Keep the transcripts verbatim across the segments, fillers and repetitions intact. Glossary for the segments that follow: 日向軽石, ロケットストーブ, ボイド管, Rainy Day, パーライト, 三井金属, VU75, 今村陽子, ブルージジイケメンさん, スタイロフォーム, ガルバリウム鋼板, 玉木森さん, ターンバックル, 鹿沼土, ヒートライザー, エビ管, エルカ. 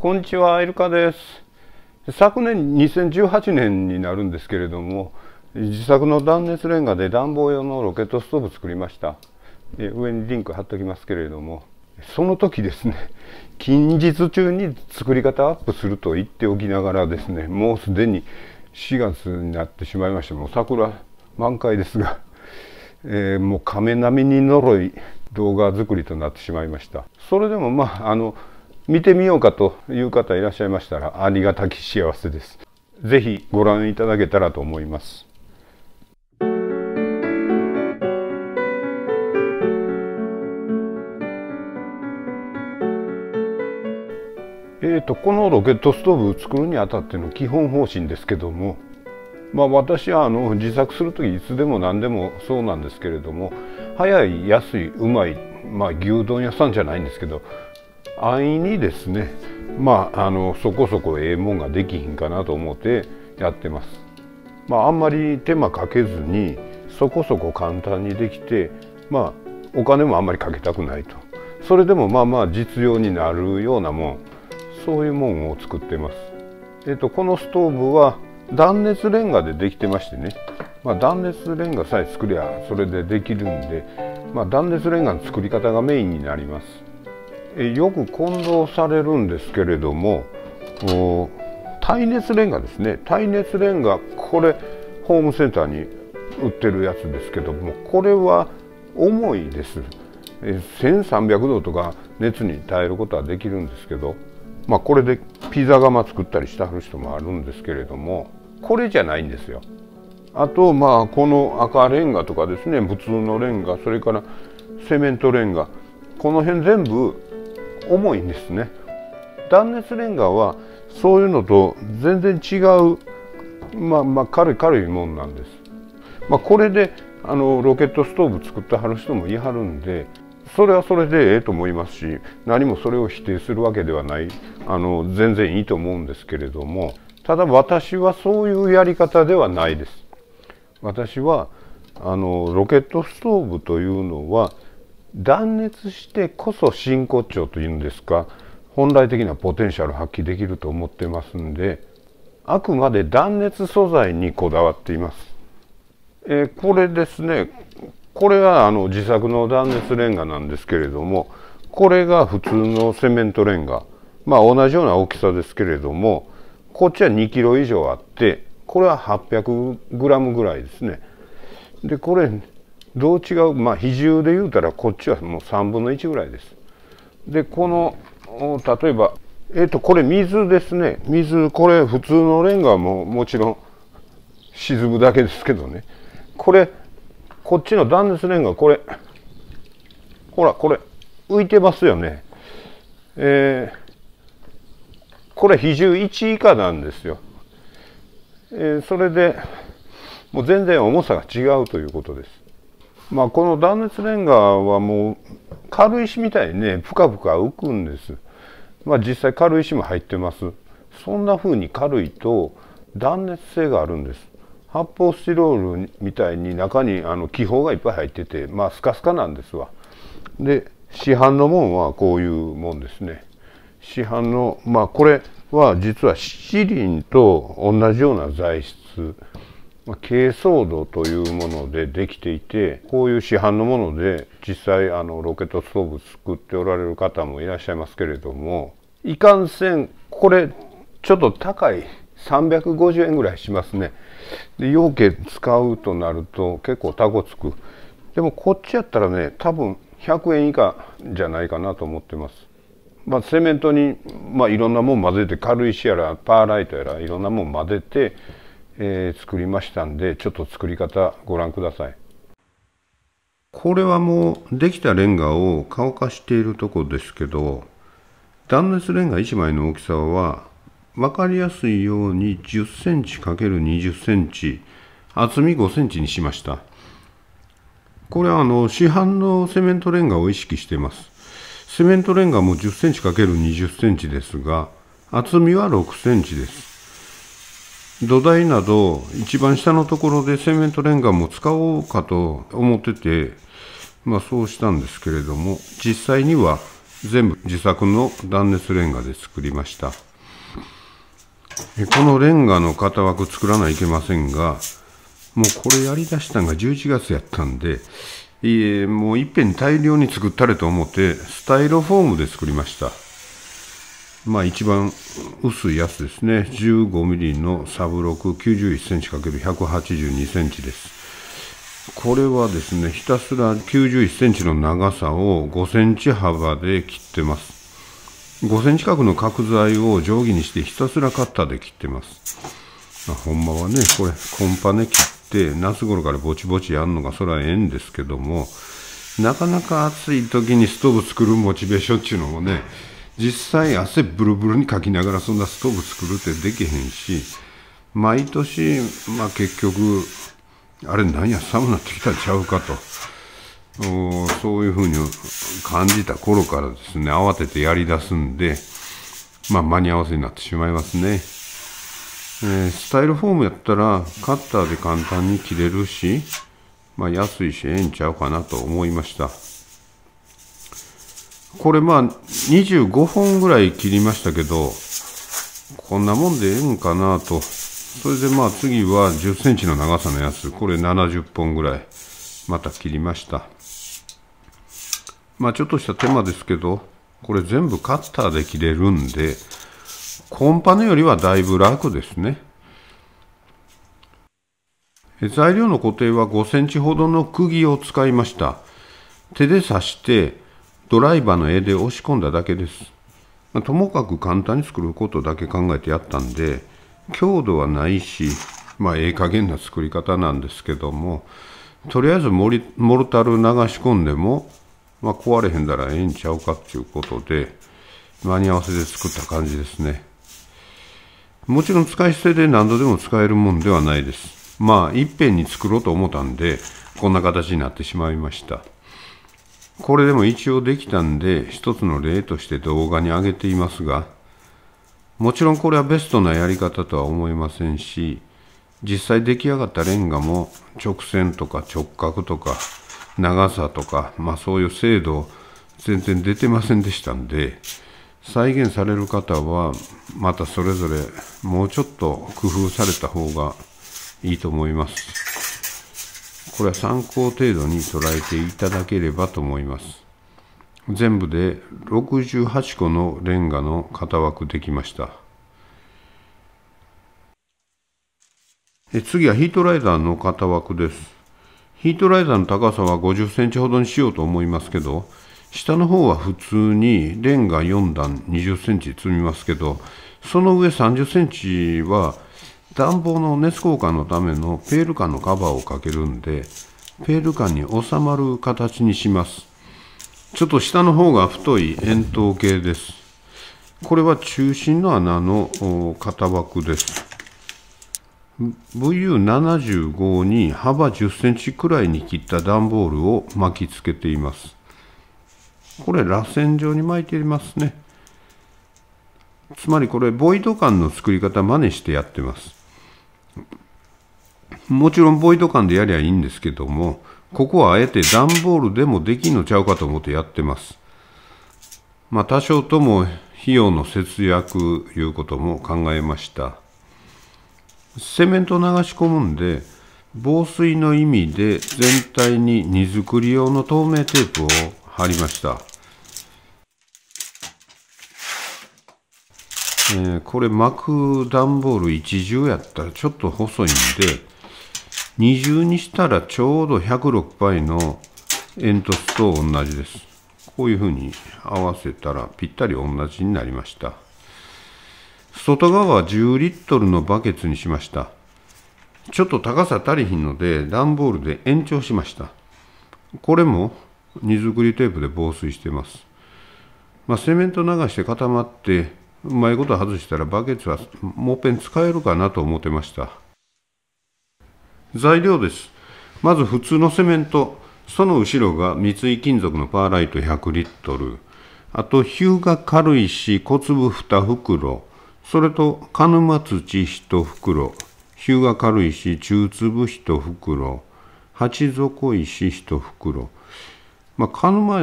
こんにちは、エルカです。昨年にせんじゅうはちねんになるんですけれども、自作の断熱レンガで暖房用のロケットストーブ作りました。上にリンク貼っときますけれども、その時ですね、近日中に作り方アップすると言っておきながらですね、もうすでにしがつになってしまいました。もう桜満開ですが、えー、もう亀並みに呪い動画作りとなってしまいました。それでもまああの見てみようかという方いらっしゃいましたら、ありがたき幸せです。ぜひご覧いただけたらと思います。えーとこのロケットストーブ作るにあたっての基本方針ですけども、まあ、私はあの自作する時いつでも何でもそうなんですけれども、早い、安い、うまい、まあ、牛丼屋さんじゃないんですけど、安易にですね、まあ、あのそこそこええもんができひんかなと思ってやってます。まあ、あんまり手間かけずにそこそこ簡単にできて、まあ、お金もあんまりかけたくないと、それでもまあまあ実用になるようなもん、そういうもんを作ってます。えっと、このストーブは断熱レンガでできてましてね、まあ、断熱レンガさえ作りゃそれでできるんで、まあ、断熱レンガの作り方がメインになります。えよく混同されるんですけれども、耐熱レンガですね。耐熱レンガ、これホームセンターに売ってるやつですけども、これは重いです。えせんさんびゃくどとか熱に耐えることはできるんですけど、まあ、これでピザ窯作ったりしてはる人もあるんですけれども、これじゃないんですよ。あとまあこの赤レンガとかですね、普通のレンガ、それからセメントレンガ、この辺全部重いんですね。断熱レンガはそういうのと全然違う、まあまあ軽い軽いもんなんです。まあ、これであのロケットストーブ作ってはる人もいはるんで、それはそれでええと思いますし、何もそれを否定するわけではない、あの全然いいと思うんですけれども、ただ私はそういうやり方ではないです。私はあのロケットストーブというのは断熱してこそ真骨頂というんですか、本来的なポテンシャル発揮できると思ってますんで、あくまで断熱素材にこだわっています。えー、これですね、これはあの自作の断熱レンガなんですけれども、これが普通のセメントレンガ、まあ同じような大きさですけれども、こっちはにキロ以上あって、これは はっぴゃくグラム ぐらいですね。でこれどう違う、まあ比重で言うたらこっちはもうさんぶんのいちぐらいです。でこの例えば、えー、とこれ水ですね。水、これ普通のレンガももちろん沈むだけですけどね、これこっちの断熱レンガ、これほらこれ浮いてますよね。えー、これ比重いちいかなんですよ。えー、それでもう全然重さが違うということです。まあ、この断熱レンガはもう軽石みたいにね、ぷかぷか浮くんです。まあ、実際軽石も入ってます。そんな風に軽いと断熱性があるんです。発泡スチロールみたいに中にあの気泡がいっぱい入ってて、まあスカスカなんですわ。で市販のもんはこういうもんですね。市販の、まあこれは実は七輪と同じような材質、珪藻土というものでできていて、こういう市販のもので実際あのロケットストーブ作っておられる方もいらっしゃいますけれども、いかんせんこれちょっと高い、さんびゃくごじゅうえんぐらいしますね。で養鶏使うとなると結構タコつく。でもこっちやったらね、多分ひゃくえん以下じゃないかなと思ってます。まあ、セメントに、まあ、いろんなもん混ぜて、軽石やらパーライトやらいろんなもん混ぜて、えー、作りましたんで、ちょっと作り方ご覧ください。これはもうできたレンガを乾かしているとこですけど、断熱レンガいちまいの大きさは分かりやすいように じゅっセンチかけるにじゅっセンチ、厚みごセンチにしました。これはあの市販のセメントレンガを意識しています。セメントレンガも じゅっセンチかけるにじゅっセンチ ですが、厚みはろくセンチです。土台など一番下のところでセメントレンガも使おうかと思ってて、まあ、そうしたんですけれども、実際には全部自作の断熱レンガで作りました。このレンガの型枠作らないといけませんが、もうこれやりだしたのがじゅういちがつやったんで、いえもういっぺん大量に作ったれと思ってスタイロフォームで作りました。まあ一番薄いやつですね。じゅうごミリのサブロク きゅうじゅういちセンチかけるひゃくはちじゅうにセンチ です。これはですね、ひたすら きゅうじゅういちセンチ の長さをごセンチ幅で切ってます。ごセンチ角の角材を定規にしてひたすらカッターで切ってます。ほんまはね、これコンパネ切って夏頃からぼちぼちやんのがそれはええんですけども、なかなか暑い時にストーブ作るモチベーションっちゅうのもね、実際汗ブルブルにかきながらそんなストーブ作るってできへんし、毎年まあ結局あれなんや寒くなってきたんちゃうかと、そういうふうに感じた頃からですね、慌ててやりだすんで、まあ間に合わせになってしまいますね。えー、スタイルフォームやったらカッターで簡単に切れるし、まあ安いしええんちゃうかなと思いました。これまあにじゅうごほんぐらい切りましたけど、こんなもんでええんかなと。それでまあ次はじゅっセンチの長さのやつ、これななじゅっぽんぐらいまた切りました。まあちょっとした手間ですけど、これ全部カッターで切れるんで、コンパネよりはだいぶ楽ですね。材料の固定はごセンチほどの釘を使いました。手で刺してドライバーの柄で押し込んだだけです。まあ、ともかく簡単に作ることだけ考えてやったんで、強度はないし、まあええ加減な作り方なんですけども、とりあえずモリ、モルタル流し込んでも、まあ、壊れへんだらええんちゃうかっていうことで、間に合わせで作った感じですね。もちろん使い捨てで何度でも使えるもんではないです。まあいっぺんに作ろうと思ったんでこんな形になってしまいました。これでも一応できたんで一つの例として動画に上げていますが、もちろんこれはベストなやり方とは思いませんし、実際出来上がったレンガも直線とか直角とか長さとか、まあそういう精度全然出てませんでしたんで、再現される方はまたそれぞれもうちょっと工夫された方がいいと思います。これは参考程度に捉えていただければと思います。全部でろくじゅうはっこのレンガの型枠できました。次はヒートライダーの型枠です。ヒートライダーの高さはごじゅっセンチほどにしようと思いますけど、下の方は普通にレンガよんだんにじゅっセンチ積みますけど、その上さんじゅっセンチは暖房の熱交換のためのペール管のカバーをかけるんで、ペール管に収まる形にします。ちょっと下の方が太い円筒形です。これは中心の穴の型枠です。ブイユーななじゅうご に幅じゅっセンチくらいに切った段ボールを巻きつけています。これらせん状に巻いていますね。つまりこれボイド管の作り方真似してやってます。もちろんボイド管でやりゃいいんですけども、ここはあえて段ボールでもできんのちゃうかと思ってやってます。まあ多少とも費用の節約いうことも考えました。セメントを流し込むんで、防水の意味で全体に荷造り用の透明テープを貼りました。えー、これ巻く段ボール一重やったらちょっと細いんで、二重にしたらちょうどひゃくろくばいの煙突と同じです。こういうふうに合わせたらぴったり同じになりました。外側はじゅうリットルのバケツにしました。ちょっと高さ足りひんので段ボールで延長しました。これも荷造りテープで防水してます。まあ、セメント流して固まってうまいこと外したらバケツはもうぺん使えるかなと思ってました。材料です。まず普通のセメント、その後ろが三井金属のパーライトひゃくリットル、あとヒューが軽いし小粒にふくろ、それと鹿沼土いちふくろ、ヒューが軽いし中粒いちふくろ、鉢底石いちふくろ、まあ、鹿沼、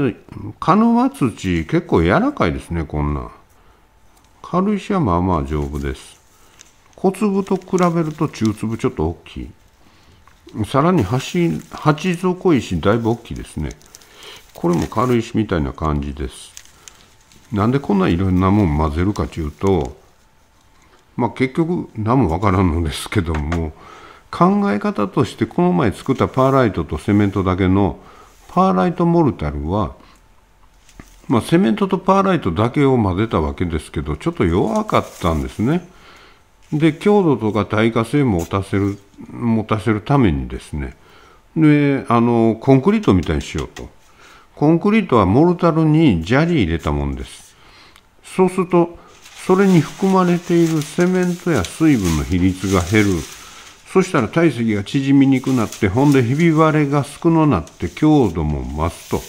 鹿沼土結構柔らかいですね。こんな軽石はまあまあ丈夫です。小粒と比べると中粒ちょっと大きい。さらに鉢底石だいぶ大きいですね。これも軽石みたいな感じです。なんでこんないろんなもん混ぜるかというと、まあ結局何もわからんのですけども、考え方としてこの前作ったパーライトとセメントだけのパーライトモルタルは、まあセメントとパーライトだけを混ぜたわけですけど、ちょっと弱かったんですね。で、強度とか耐火性も持たせる、持たせるためにですね、で、あの、コンクリートみたいにしようと。コンクリートはモルタルに砂利入れたもんです。そうすると、それに含まれているセメントや水分の比率が減る。そしたら体積が縮みにくくなって、ほんでひび割れが少なくなって強度も増すと。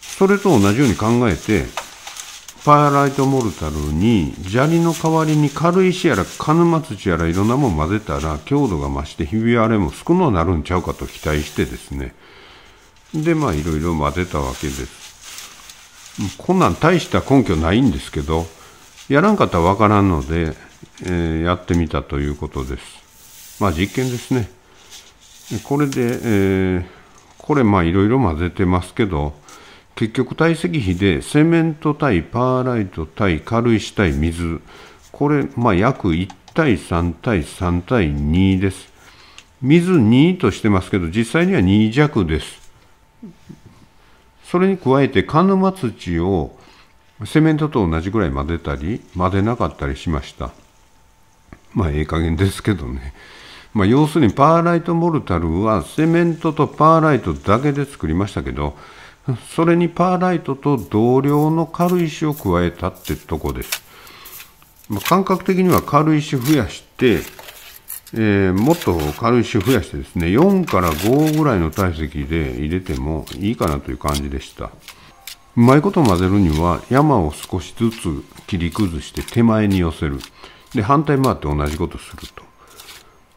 それと同じように考えて、パーライトモルタルに砂利の代わりに軽石やら鹿沼土やらいろんなもん混ぜたら強度が増してひび割れも少なくなるんちゃうかと期待してですね。で、まあいろいろ混ぜたわけです。こんなん大した根拠ないんですけど、やらんかったらわからんので、えー、やってみたということです。まあ実験ですね。これで、えー、これまあいろいろ混ぜてますけど、結局体積比でセメント対パーライト対軽石対水、これまあ約いちたいさんたいさんたいにです。水にとしてますけど実際にはにじゃくです。それに加えて鹿沼土をセメントと同じぐらい混ぜたり混ぜなかったりしました。まあええ加減ですけどね。まあ要するにパーライトモルタルはセメントとパーライトだけで作りましたけど、それにパーライトと同量の軽石を加えたってとこです。まあ、感覚的には軽石増やして、えー、もっと軽石増やしてですね、よんからごぐらいの体積で入れてもいいかなという感じでした。うまいこと混ぜるには山を少しずつ切り崩して手前に寄せる。で、反対回って同じことすると。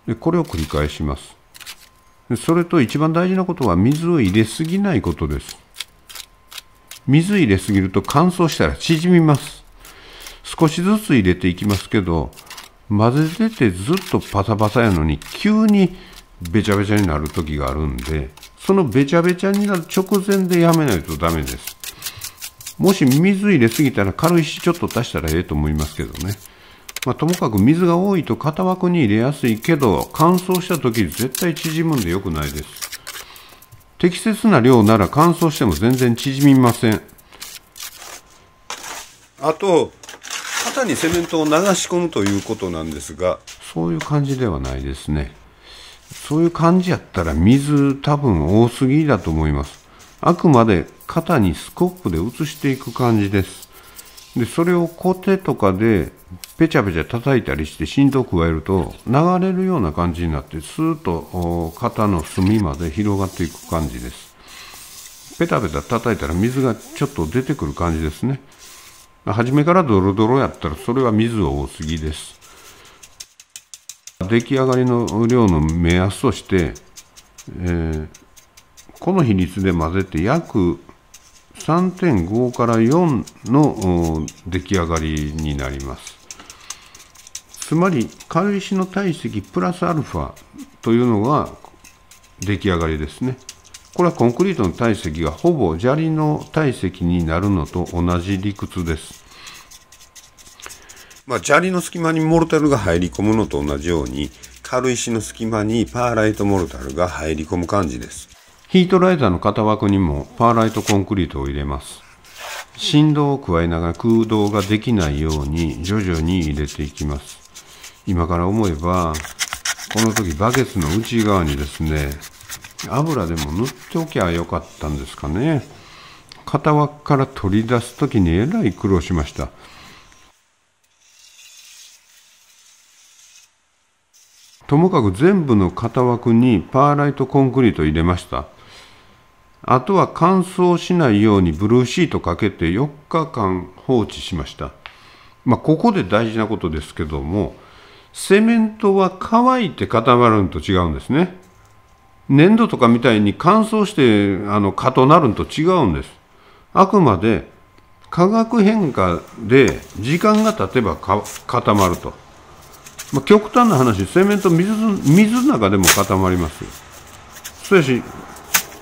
で、これを繰り返します。それと一番大事なことは水を入れすぎないことです。水入れすぎると乾燥したら縮みます。少しずつ入れていきますけど、混ぜててずっとパサパサやのに急にべちゃべちゃになる時があるんで、そのべちゃべちゃになる直前でやめないとダメです。もし水入れすぎたら軽石ちょっと足したらええと思いますけどね。まあ、ともかく水が多いと型枠に入れやすいけど、乾燥した時絶対縮むんで良くないです。適切な量なら乾燥しても全然縮みません。あと、型にセメントを流し込むということなんですが、そういう感じではないですね。そういう感じやったら水多分多すぎだと思います。あくまで型にスコップで移していく感じです。で、それをコテとかでペチャペチャ叩いたりして振動を加えると流れるような感じになってスーッと型の隅まで広がっていく感じです。ペタペタ叩いたら水がちょっと出てくる感じですね。初めからドロドロやったらそれは水を多すぎです。出来上がりの量の目安として、えー、この比率で混ぜて約さんてんごからよんの出来上がりになります。つまり軽石の体積プラスアルファというのが出来上がりですね。これはコンクリートの体積がほぼ砂利の体積になるのと同じ理屈です。まあ、砂利の隙間にモルタルが入り込むのと同じように軽石の隙間にパーライトモルタルが入り込む感じです。ヒートライザーの型枠にもパーライトコンクリートを入れます。振動を加えながら空洞ができないように徐々に入れていきます。今から思えば、この時バケツの内側にですね、油でも塗っておきゃよかったんですかね。型枠から取り出す時にえらい苦労しました。ともかく全部の型枠にパーライトコンクリート入れました。あとは乾燥しないようにブルーシートかけてよっかかん放置しました。まあ、ここで大事なことですけども、セメントは乾いて固まるのと違うんですね。粘土とかみたいに乾燥してあの蚊となるんと違うんです。あくまで化学変化で時間が経てば固まると、まあ、極端な話、セメント水、水の中でも固まりますよ。そうやし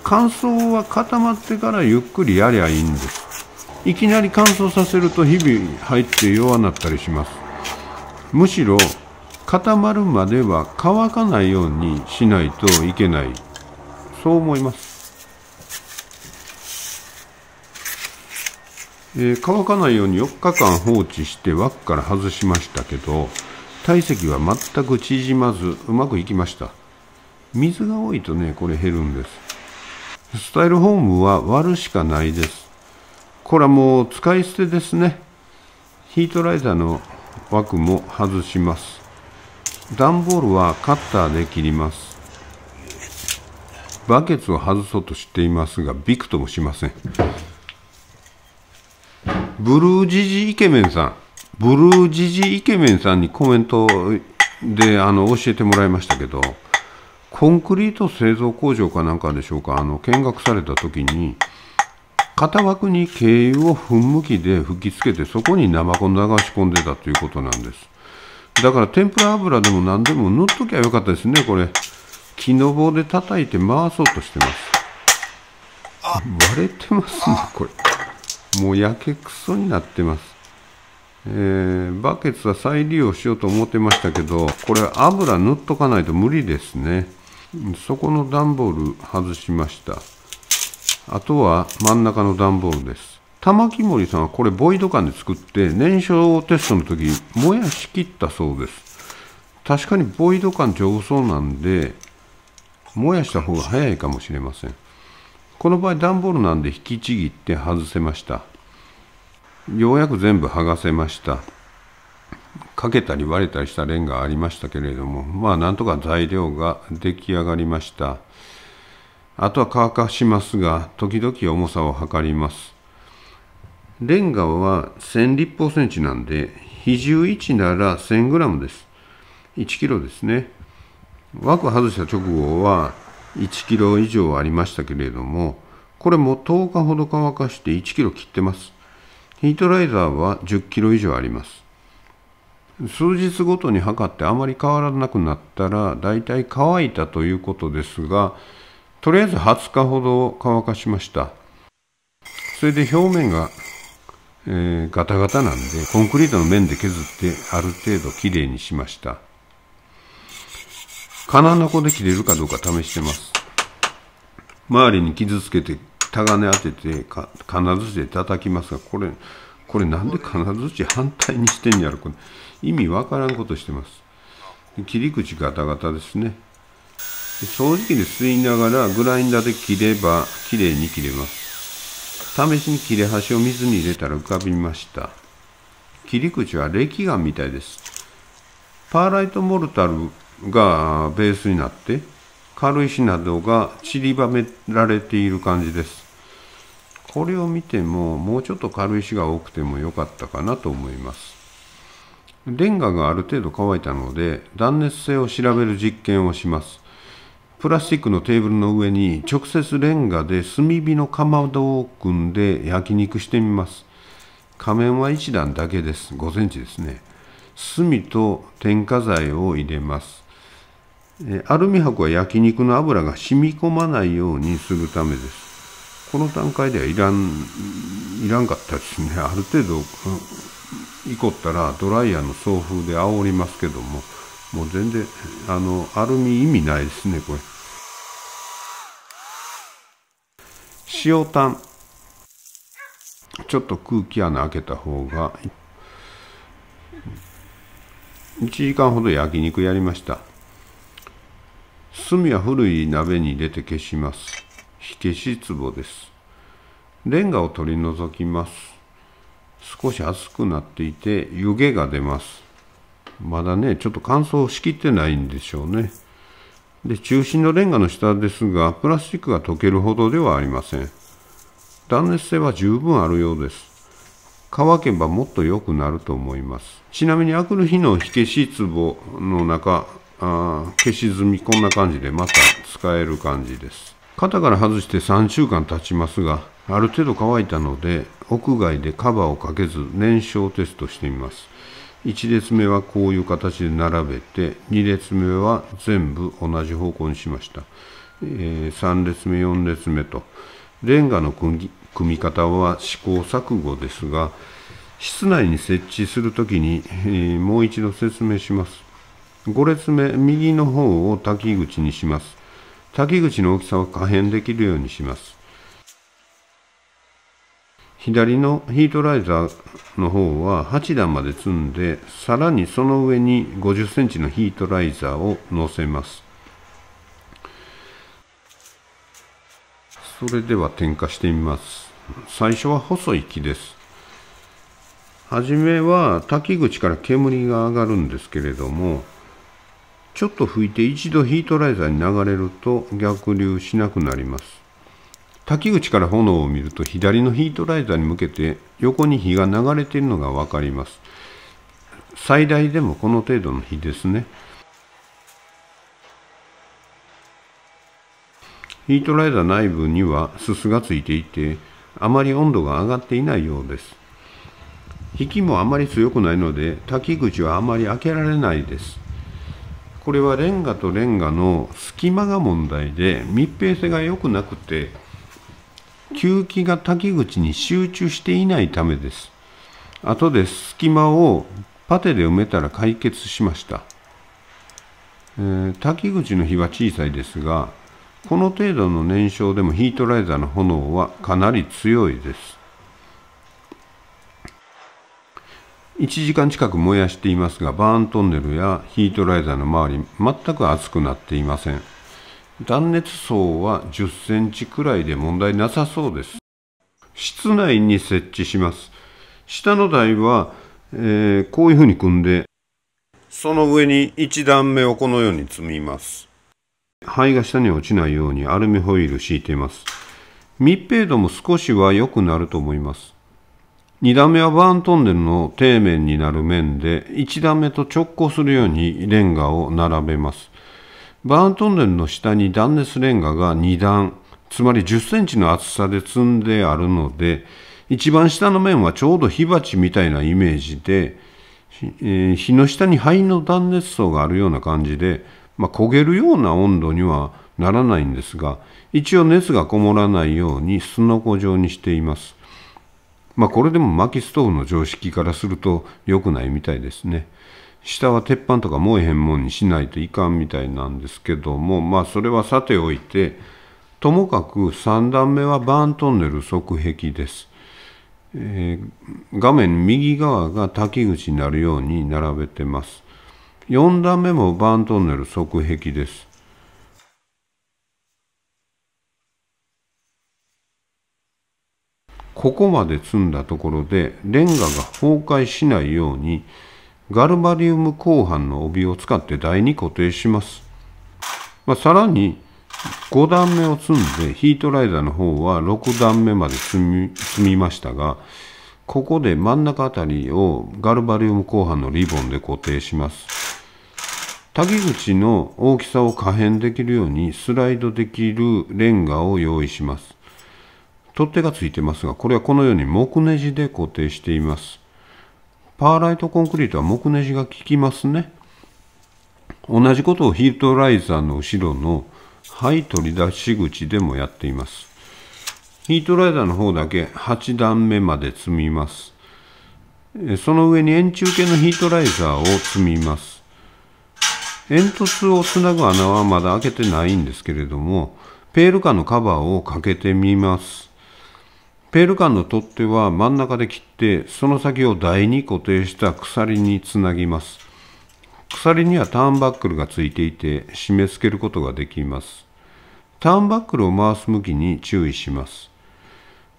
乾燥は固まってからゆっくりやりゃいいんです。いきなり乾燥させると日々入って弱なったりします。むしろ固まるまでは乾かないようにしないといけない、そう思います。えー、乾かないようによっかかん放置して枠から外しましたけど、体積は全く縮まずうまくいきました。水が多いとね、これ減るんです。スタイルホームは割るしかないです。これはもう使い捨てですね。ヒートライターの枠も外します。段ボールはカッターで切ります。バケツを外そうとしていますがびくともしません。ブルージジイケメンさん、ブルージジイケメンさんにコメントであの教えてもらいましたけど、コンクリート製造工場かなんかでしょうか、あの見学された時に型枠に軽油を噴霧器で吹きつけてそこに生粉流し込んでたということなんです。だから天ぷら油でも何でも塗っときゃよかったですね。これ木の棒で叩いて回そうとしてます。あ、割れてますね。これもうやけくそになってます、えー、バケツは再利用しようと思ってましたけど、これ油塗っとかないと無理ですね。そこの段ボール外しました。あとは真ん中の段ボールです。玉木森さんはこれボイド缶で作って燃焼テストの時燃やしきったそうです。確かにボイド缶丈夫そうなんで燃やした方が早いかもしれません。この場合段ボールなんで引きちぎって外せました。ようやく全部剥がせました。かけたり割れたりしたレンガありましたけれども、まあなんとか材料が出来上がりました。あとは乾かしますが時々重さを測ります。レンガはせん立方センチなんで比重いちならせんグラムです。いちキロですね。枠外した直後はいちキロ以上ありましたけれども、これもとおかほど乾かしていちキロ切ってます。ヒートライザーはじゅっキロ以上あります。数日ごとに測ってあまり変わらなくなったらだいたい乾いたということですが、とりあえずはつかほど乾かしました。それで表面が、えー、ガタガタなんでコンクリートの面で削ってある程度きれいにしました。金ナコで切れるかどうか試してます。周りに傷つけてタガネ当ててか金槌で叩きますが、これこれなんで金槌反対にしてんやろ、これ意味わからんことしてます。切り口ガタガタですね。掃除機で吸いながらグラインダーで切ればきれいに切れます。試しに切れ端を水に入れたら浮かびました。切り口は礫岩みたいです。パーライトモルタルがベースになって軽石などが散りばめられている感じです。これを見てももうちょっと軽石が多くてもよかったかなと思います。レンガがある程度乾いたので断熱性を調べる実験をします。プラスチックのテーブルの上に直接レンガで炭火のかまどを組んで焼き肉してみます。仮面はいち段だけです。ごセンチですね。炭と添加剤を入れます。アルミ箔は焼肉の油が染み込まないようにするためです。この段階ではいらんいらんかったですね。ある程度いこったらドライヤーの送風で煽りますけども、もう全然あのアルミ意味ないですね。これ塩炭、ちょっと空気穴開けた方が。いちじかんほど焼肉やりました。炭は古い鍋に入れて消します。火消し壺です。レンガを取り除きます。少し熱くなっていて湯気が出ます。まだねちょっと乾燥しきってないんでしょうね。で中心のレンガの下ですがプラスチックが溶けるほどではありません。断熱性は十分あるようです。乾けばもっと良くなると思います。ちなみにあくる日の火消し壺の中あ消し済み、こんな感じでまた使える感じです。型から外してさんしゅうかん経ちますが、ある程度乾いたので屋外でカバーをかけず燃焼テストしてみます。いち列目はこういう形で並べて、に列目は全部同じ方向にしました。えー、さん列目、よん列目とレンガの組み方は試行錯誤ですが、室内に設置するときに、えー、もう一度説明します。ご列目、右の方を滝口にします。滝口の大きさは可変できるようにします。左のヒートライザーの方ははちだんまで積んで、さらにその上にごじゅっセンチのヒートライザーを乗せます。それでは点火してみます。最初は細い木です。初めは滝口から煙が上がるんですけれども、ちょっと吹いて一度ヒートライザーに流れると逆流しなくなります。滝口から炎を見ると、左のヒートライザーに向けて横に火が流れているのが分かります。最大でもこの程度の火ですね。ヒートライザー内部にはすすがついていて、あまり温度が上がっていないようです。引きもあまり強くないので、滝口はあまり開けられないです。これはレンガとレンガの隙間が問題で、密閉性が良くなくて、吸気が滝口に集中していないためです。後で隙間をパテで埋めたら解決しました。えー、滝口の火は小さいですが、この程度の燃焼でもヒートライザーの炎はかなり強いです。いちじかん近く燃やしていますが、バーントンネルやヒートライザーの周り、全く熱くなっていません。断熱層はじゅっセンチくらいで問題なさそうです。室内に設置します。下の台は、えー、こういうふうに組んで、その上にいちだんめをこのように積みます。灰が下に落ちないようにアルミホイル敷いています。密閉度も少しは良くなると思います。にだんめはバーントンネルの底面になる面で、いちだんめと直行するようにレンガを並べます。バーントンネルの下に断熱レンガがにだん、つまりじゅっセンチの厚さで積んであるので、一番下の面はちょうど火鉢みたいなイメージで、えー、火の下に灰の断熱層があるような感じで、まあ、焦げるような温度にはならないんですが、一応熱がこもらないようにすのこ状にしています。まあこれでも薪ストーブの常識からすると良くないみたいですね。下は鉄板とか燃えへんもんにしないといかんみたいなんですけども、まあそれはさておいて、ともかくさんだんめはバーントンネル側壁です。えー、画面右側が滝口になるように並べてます。よんだんめもバーントンネル側壁です。ここまで積んだところで、レンガが崩壊しないようにガルバリウム鋼板の帯を使って台に固定します。まあ、さらにごだんめを積んで、ヒートライザーの方はろくだんめまで積み、積みましたが、ここで真ん中あたりをガルバリウム鋼板のリボンで固定します。滝口の大きさを可変できるようにスライドできるレンガを用意します。取っ手がついてますが、これはこのように木ネジで固定しています。パーライトコンクリートは木ネジが効きますね。同じことをヒートライザーの後ろの灰取り出し口でもやっています。ヒートライザーの方だけはちだんめまで積みます。その上に円柱形のヒートライザーを積みます。煙突をつなぐ穴はまだ開けてないんですけれども、ペール管のカバーをかけてみます。ペール管の取っ手は真ん中で切って、その先を台に固定した鎖につなぎます。鎖にはターンバックルがついていて、締め付けることができます。ターンバックルを回す向きに注意します。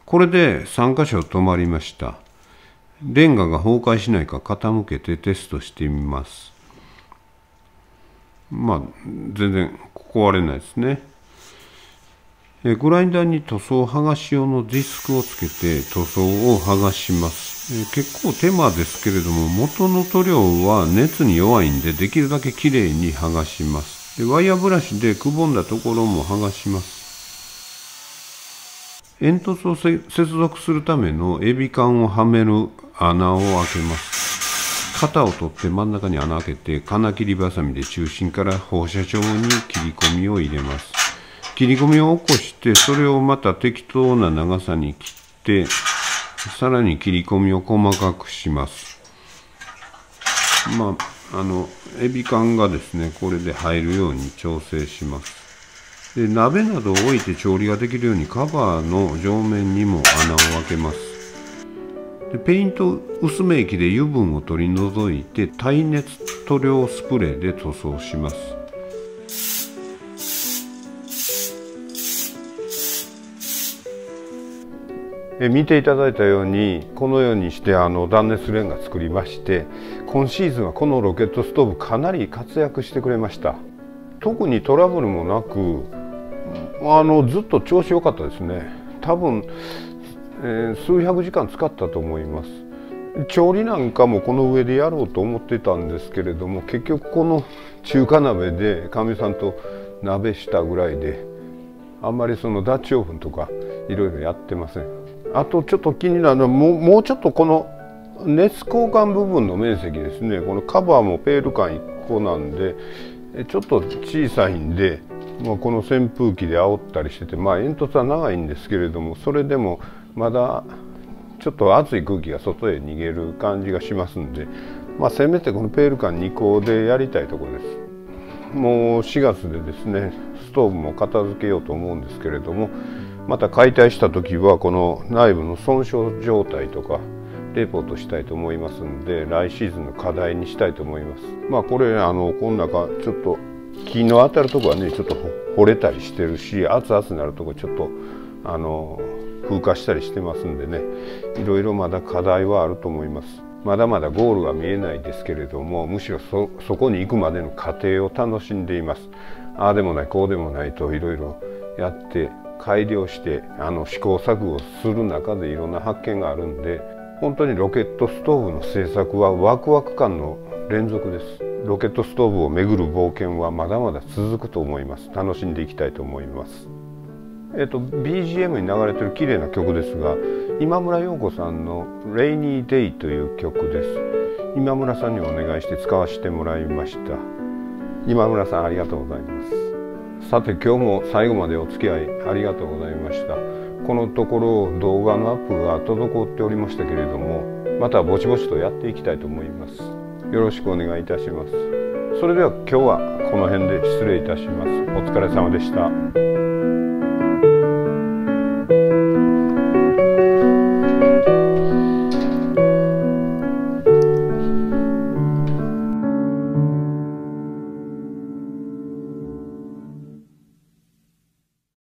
これでさんかしょ止まりました。レンガが崩壊しないか傾けてテストしてみます。まあ、全然壊れないですね。グラインダーに塗装剥がし用のディスクをつけて塗装を剥がします。結構手間ですけれども、元の塗料は熱に弱いんで、できるだけきれいに剥がします。で、ワイヤーブラシでくぼんだところも剥がします。煙突を接続するためのエビ管をはめる穴を開けます。型を取って真ん中に穴を開けて、金切りばさみで中心から放射状に切り込みを入れます。切り込みを起こして、それをまた適当な長さに切って、さらに切り込みを細かくします。まあ、あの、エビ管がですね、これで入るように調整します。で、鍋などを置いて調理ができるようにカバーの上面にも穴を開けます。で、ペイント薄め液で油分を取り除いて、耐熱塗料スプレーで塗装します。見ていただいたように、このようにしてあの断熱レンガ作りまして、今シーズンはこのロケットストーブかなり活躍してくれました。特にトラブルもなく、あのずっと調子良かったですね。多分、えー、数百時間使ったと思います。調理なんかもこの上でやろうと思ってたんですけれども、結局この中華鍋でかみさんと鍋したぐらいで、あんまりそのダッチオーブンとかいろいろやってません。あとちょっと気になるのは、もう、もうちょっとこの熱交換部分の面積ですね。このカバーもペール管いっこなんでちょっと小さいんで、まあ、この扇風機で煽ったりしてて、まあ、煙突は長いんですけれども、それでもまだちょっと熱い空気が外へ逃げる感じがしますんで、まあ、せめてこのペール管にこでやりたいところです。もうしがつでですね、ストーブも片付けようと思うんですけれども、また解体した時はこの内部の損傷状態とかレポートしたいと思いますので、来シーズンの課題にしたいと思います。まあこれ、あのこの中ちょっと気の当たるとこはね、ちょっと掘れたりしてるし、熱々になるとこちょっとあの風化したりしてますんでね、いろいろまだ課題はあると思います。まだまだゴールが見えないですけれども、むしろ そ, そこに行くまでの過程を楽しんでいます。ああでもないこうでもないといろいろやって改良して、あの試行錯誤する中でいろんな発見があるんで、本当にロケットストーブの製作はワクワク感の連続です。ロケットストーブをめぐる冒険はまだまだ続くと思います。楽しんでいきたいと思います。えっと ビージーエム に流れてる綺麗な曲ですが、今村陽子さんの「Rainy Day」という曲です。今村さんにお願いして使わせてもらいました。今村さん、ありがとうございます。さて、今日も最後までお付き合いありがとうございました。このところ動画のアップが滞っておりましたけれども、またぼちぼちとやっていきたいと思います。よろしくお願いいたします。それでは今日はこの辺で失礼いたします。お疲れ様でした。